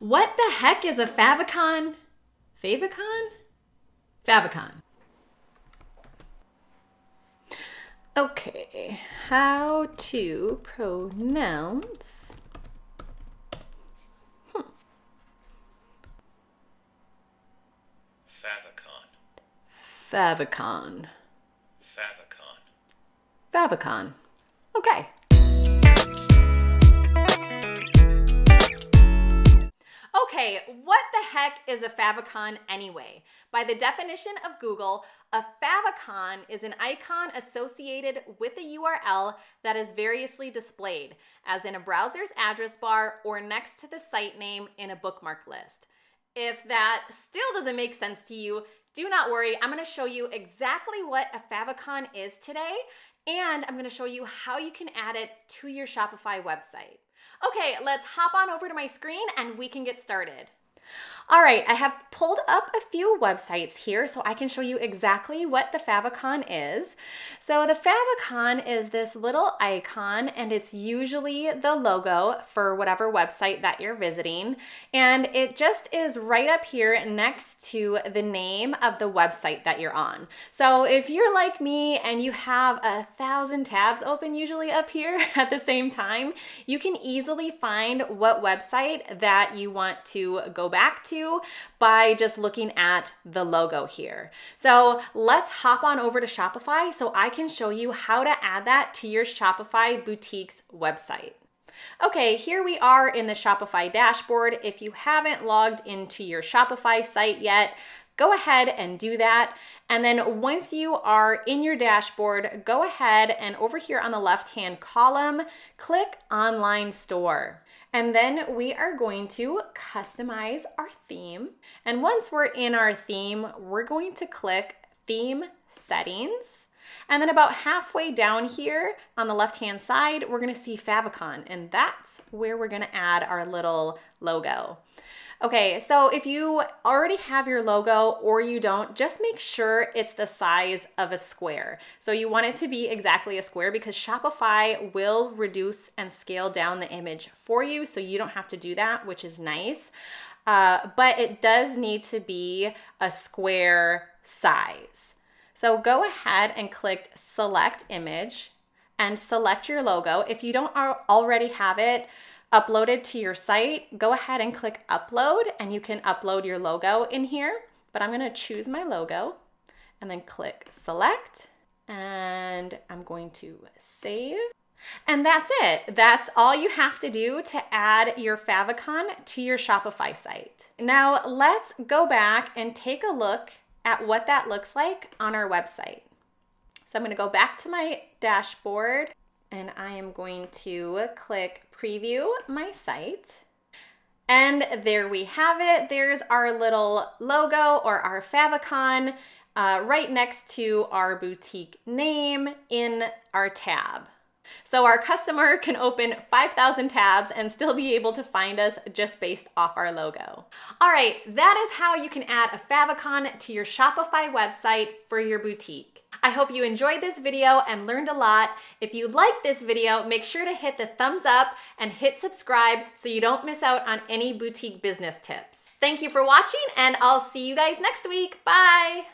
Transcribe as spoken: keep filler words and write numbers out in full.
What the heck is a favicon? Favicon? Favicon. Okay, how to pronounce hmm. favicon. Favicon. Favicon. Favicon. Okay. Okay, what the heck is a favicon anyway? By the definition of Google, a favicon is an icon associated with a U R L that is variously displayed, as in a browser's address bar or next to the site name in a bookmark list. If that still doesn't make sense to you, do not worry. I'm going to show you exactly what a favicon is today, and I'm going to show you how you can add it to your Shopify website. Okay, let's hop on over to my screen and we can get started. All right, I have pulled up a few websites here so I can show you exactly what the favicon is. So the favicon is this little icon, and it's usually the logo for whatever website that you're visiting. And it just is right up here next to the name of the website that you're on. So if you're like me and you have a thousand tabs open usually up here at the same time, you can easily find what website that you want to go back back to by just looking at the logo here. So let's hop on over to Shopify so I can show you how to add that to your Shopify boutique's website. Okay, here we are in the Shopify dashboard. If you haven't logged into your Shopify site yet, go ahead and do that. And then once you are in your dashboard, go ahead and over here on the left-hand column, click Online Store. And then we are going to customize our theme. And once we're in our theme, we're going to click Theme Settings. And then about halfway down here on the left-hand side, we're gonna see favicon, and that's where we're gonna add our little logo. Okay, so if you already have your logo or you don't, just make sure it's the size of a square. So you want it to be exactly a square because Shopify will reduce and scale down the image for you, so you don't have to do that, which is nice. Uh, but it does need to be a square size. So go ahead and click Select Image and select your logo. If you don't already have it uploaded to your site, go ahead and click Upload, and you can upload your logo in here, but I'm gonna choose my logo and then click Select, and I'm going to save. And that's it. That's all you have to do to add your favicon to your Shopify site. Now let's go back and take a look at what that looks like on our website. So I'm gonna go back to my dashboard, and I am going to click Preview My Site. And there we have it. There's our little logo or our favicon uh, right next to our boutique name in our tab. So our customer can open five thousand tabs and still be able to find us just based off our logo. All right, that is how you can add a favicon to your Shopify website for your boutique. I hope you enjoyed this video and learned a lot. If you like this video, make sure to hit the thumbs up and hit subscribe so you don't miss out on any boutique business tips. Thank you for watching, and I'll see you guys next week. Bye.